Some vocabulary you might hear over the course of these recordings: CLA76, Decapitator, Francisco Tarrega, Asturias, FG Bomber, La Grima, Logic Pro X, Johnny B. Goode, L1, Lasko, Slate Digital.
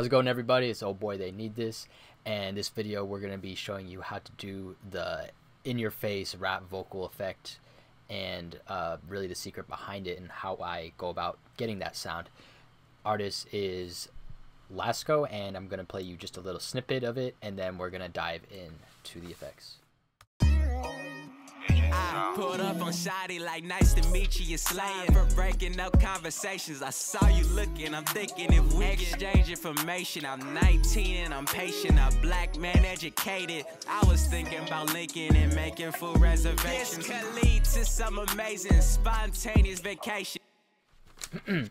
How's it going, everybody? It's Oh Boy They Need This, and this video we're going to be showing you how to do the in-your-face rap vocal effect and really the secret behind it and how I go about getting that sound. Artist is Lasko, and I'm going to play you just a little snippet of it, and then we're going to dive into the effects. I pulled up on Shotty like, nice to meet you, you're slaying. For breaking up conversations, I saw you looking, I'm thinking if we exchange information. I'm 19 and I'm patient, a black man educated. I was thinking about linking and making full reservations. This could lead to some amazing spontaneous vacation.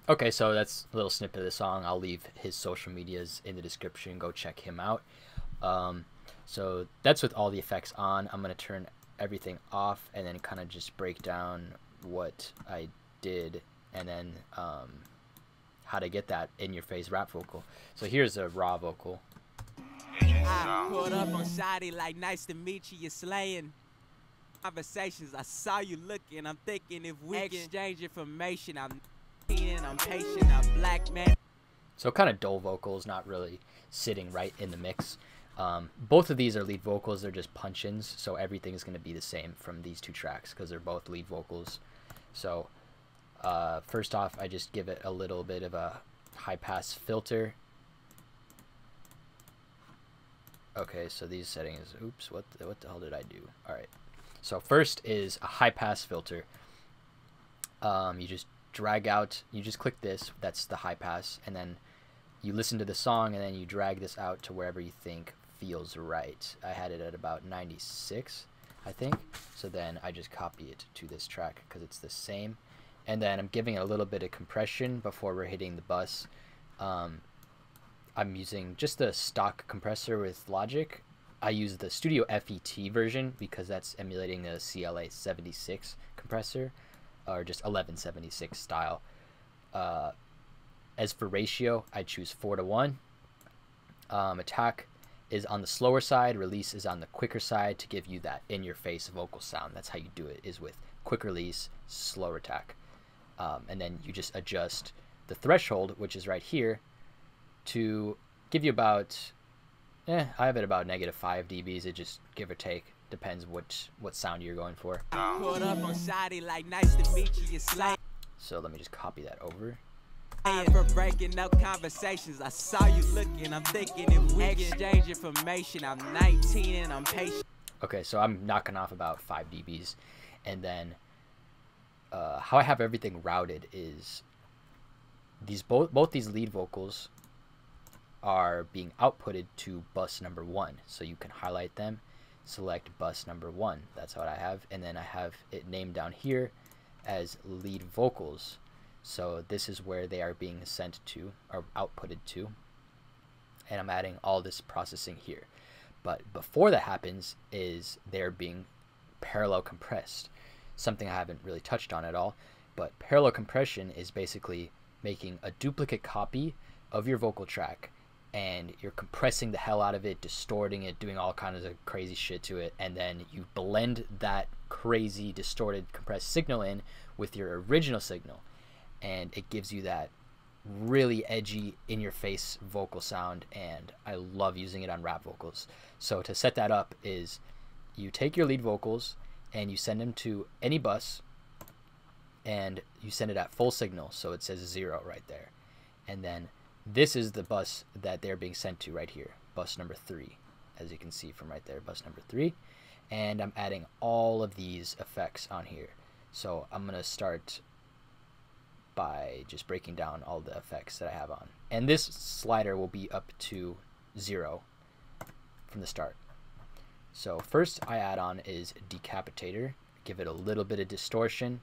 Okay, so that's a little snippet of the song. I'll leave his social medias in the description. Go check him out. So that's with all the effects on. I'm going to turn everything off and then kind of just break down what I did and then how to get that in your face rap vocal. So here's a raw vocal. I pulled up on Shotty like, nice to meet you, you're slaying. Conversations, I saw you looking, I'm thinking if we exchange information. I'm patient, I'm black man. So kind of dull vocals, not really sitting right in the mix. Both of these are lead vocals, they're just punch-ins, so everything is going to be the same from these two tracks because they're both lead vocals. So first off, I just give it a little bit of a high-pass filter. Okay, so these settings, oops, what the hell did I do? Alright, so first is a high-pass filter. You just drag out, you just click this, that's the high-pass, and then you listen to the song and then you drag this out to wherever you think feels right. I had it at about 96, I think. So then I just copy it to this track because it's the same. And then I'm giving it a little bit of compression before we're hitting the bus. I'm using just the stock compressor with Logic. I use the Studio FET version because that's emulating the CLA76 compressor, or just 1176 style. As for ratio, I choose 4:1. Attack is on the slower side, release is on the quicker side to give you that in-your-face vocal sound. That's how you do it, is with quick release, slower attack. And then you just adjust the threshold, which is right here, to give you about, I have it about -5 dBs. It just give or take. Depends what sound you're going for. So let me just copy that over. For breaking up conversations, I saw you looking, I'm thinking if we exchange information. I'm 19 and I'm patient. Okay, so I'm knocking off about 5 dBs, and then how I have everything routed is these both these lead vocals are being outputted to bus number 1, so you can highlight them, select bus number 1. That's what I have, and then I have it named down here as lead vocals. So this is where they are being sent to or outputted to, and I'm adding all this processing here. But before that happens is they're being parallel compressed, something I haven't really touched on at all. But parallel compression is basically making a duplicate copy of your vocal track, and you're compressing the hell out of it, distorting it, doing all kinds of crazy shit to it, and then you blend that crazy distorted compressed signal in with your original signal. And it gives you that really edgy, in-your-face vocal sound, and I love using it on rap vocals. So to set that up is you take your lead vocals and you send them to any bus, and you send it at full signal, so it says 0 right there. And then this is the bus that they're being sent to right here, bus number 3, as you can see from right there, bus number 3. And I'm adding all of these effects on here. So I'm going to start by just breaking down all the effects that I have on. And this slider will be up to 0 from the start. So first I add on is Decapitator, give it a little bit of distortion,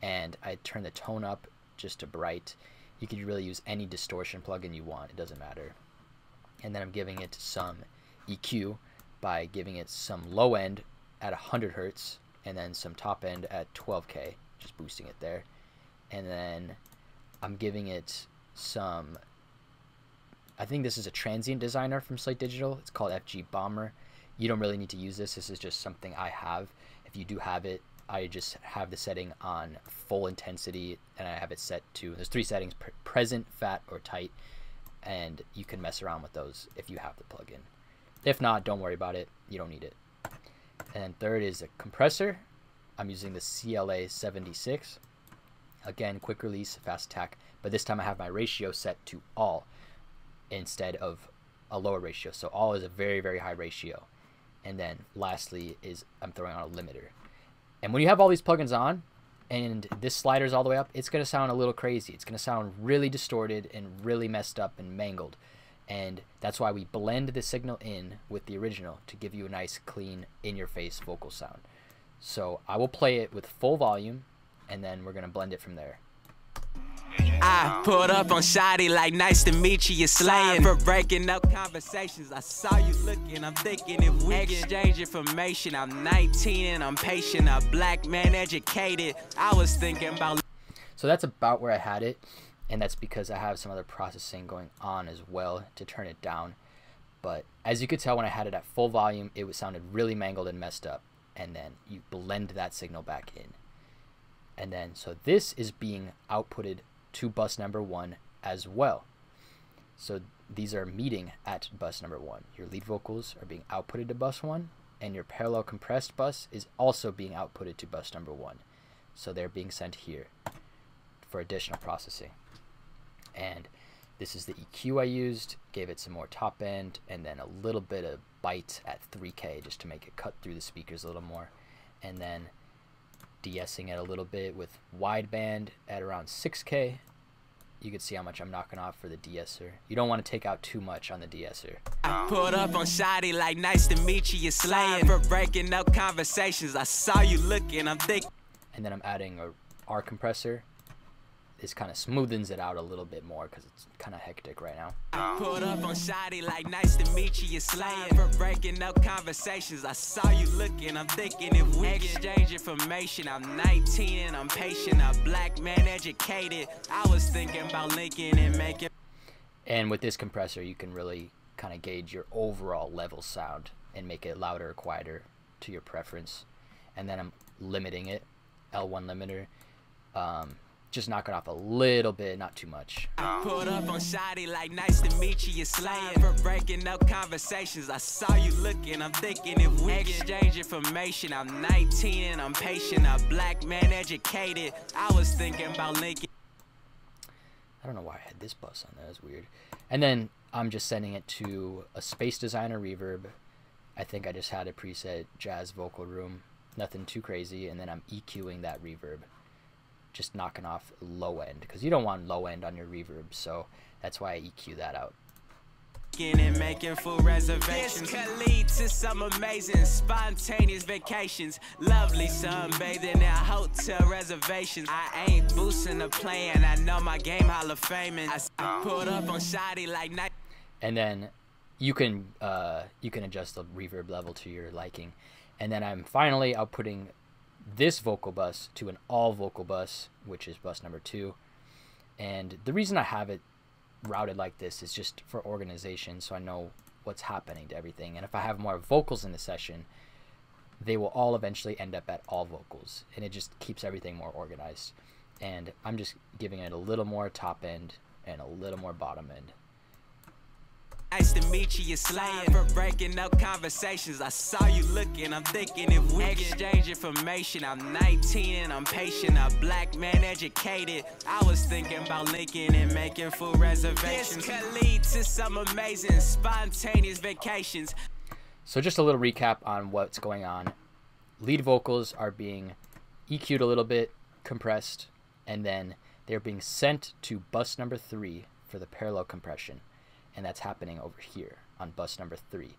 and I turn the tone up just to bright. You can really use any distortion plugin you want, it doesn't matter. And then I'm giving it some EQ by giving it some low end at 100 Hertz and then some top end at 12K, just boosting it there. And then I'm giving it some, I think this is a transient designer from Slate Digital. It's called FG Bomber. You don't really need to use this. This is just something I have. If you do have it, I just have the setting on full intensity, and I have it set to, there's 3 settings, present, fat, or tight. and you can mess around with those if you have the plugin. If not, don't worry about it, you don't need it. And third is a compressor. I'm using the CLA76. Again, quick release, fast attack, but this time I have my ratio set to all instead of a lower ratio. So all is a very, very high ratio. And then lastly is I'm throwing on a limiter. And when you have all these plugins on and this slider's all the way up, it's going to sound a little crazy. It's going to sound really distorted and really messed up and mangled. And that's why we blend the signal in with the original to give you a nice, clean, in-your-face vocal sound. So I will play it with full volume, and then we're going to blend it from there. I pulled up on Shotty like, nice to meet you, you're slaying. For breaking up conversations, I saw you looking, I'm thinking if we exchange information. I'm 19 and I'm patient, a black man educated. I was thinking about... So that's about where I had it, and that's because I have some other processing going on as well to turn it down. But as you could tell, when I had it at full volume, it sounded really mangled and messed up, and then you blend that signal back in. And then, so this is being outputted to bus number one as well. So these are meeting at bus number one. Your lead vocals are being outputted to bus one, and your parallel compressed bus is also being outputted to bus number one. So they're being sent here for additional processing. And this is the EQ I used, gave it some more top end, and then a little bit of bite at 3K just to make it cut through the speakers a little more. And then de-essing it a little bit with wideband at around 6K. You can see how much I'm knocking off for the de-esser. You don't want to take out too much on the de-esser. I pulled up on Shotty like, nice to meet you, you're slaying. For breaking up conversations, I saw you looking, I'm thinking. And then I'm adding a R compressor. This kind of smoothens it out a little bit more because it's kind of hectic right now. I pulled up on Shotty like, nice to meet you, you're slaying. For breaking up conversations, I saw you looking, I'm thinking if we exchange information. I'm 19 and I'm patient, a black man educated. I was thinking about linking and making. And with this compressor, you can really kind of gauge your overall level sound and make it louder or quieter to your preference. And then I'm limiting it, L1 limiter. Just knock it off a little bit, not too much. I pulled up on Shotty like, nice to meet you, you're slaying. For breaking up conversations, I saw you looking, I'm thinking if we exchange information. I'm 19 and I'm patient, a black man educated. I was thinking about linking. I don't know why I had this bus on there, that's weird. And then I'm just sending it to a Space Designer reverb. I think I just had a preset jazz vocal room, nothing too crazy, and then I'm EQing that reverb. Just knocking off low end, because you don't want low end on your reverb, so that's why I EQ that out. And making full reservations. This could lead to some amazing spontaneous vacations. Lovely sunbathing at hotel reservations. I ain't boosting the plan, I know my game hall of fame. I pulled up on Shotty like night. And then you can adjust the reverb level to your liking. And then I'm finally outputting this vocal bus to an all vocal bus, which is bus number two. And the reason I have it routed like this is just for organization, so I know what's happening to everything. And if I have more vocals in the session, they will all eventually end up at all vocals, and it just keeps everything more organized. And I'm just giving it a little more top end and a little more bottom end. Nice to meet you, you're slaying. For breaking up conversations, I saw you looking, I'm thinking if we exchange information. I'm 19 and I'm patient, a black man educated. I was thinking about linking and making full reservations. This could lead to some amazing spontaneous vacations. So just a little recap on what's going on. Lead vocals are being EQ'd a little bit, compressed, and then they're being sent to bus number three for the parallel compression. And that's happening over here on bus number three.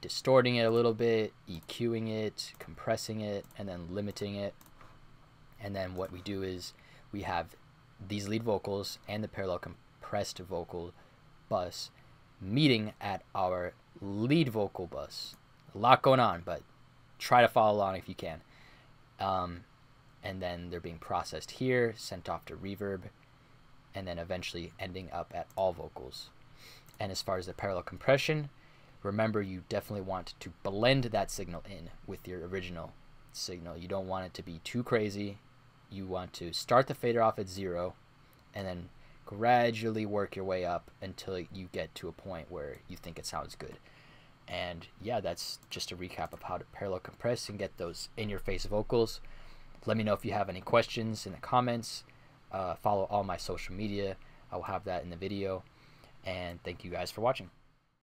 Distorting it a little bit, EQing it, compressing it, and then limiting it. And then what we do is we have these lead vocals and the parallel compressed vocal bus meeting at our lead vocal bus. A lot going on, but try to follow along if you can. And then they're being processed here, sent off to reverb, and then eventually ending up at all vocals. And as far as the parallel compression, remember you definitely want to blend that signal in with your original signal. You don't want it to be too crazy. You want to start the fader off at zero and then Gradually work your way up until you get to a point where you think it sounds good. And yeah, that's just a recap of how to parallel compress and get those in-your-face vocals. Let me know if you have any questions in the comments. Follow all my social media. I will have that in the video. And thank you guys for watching.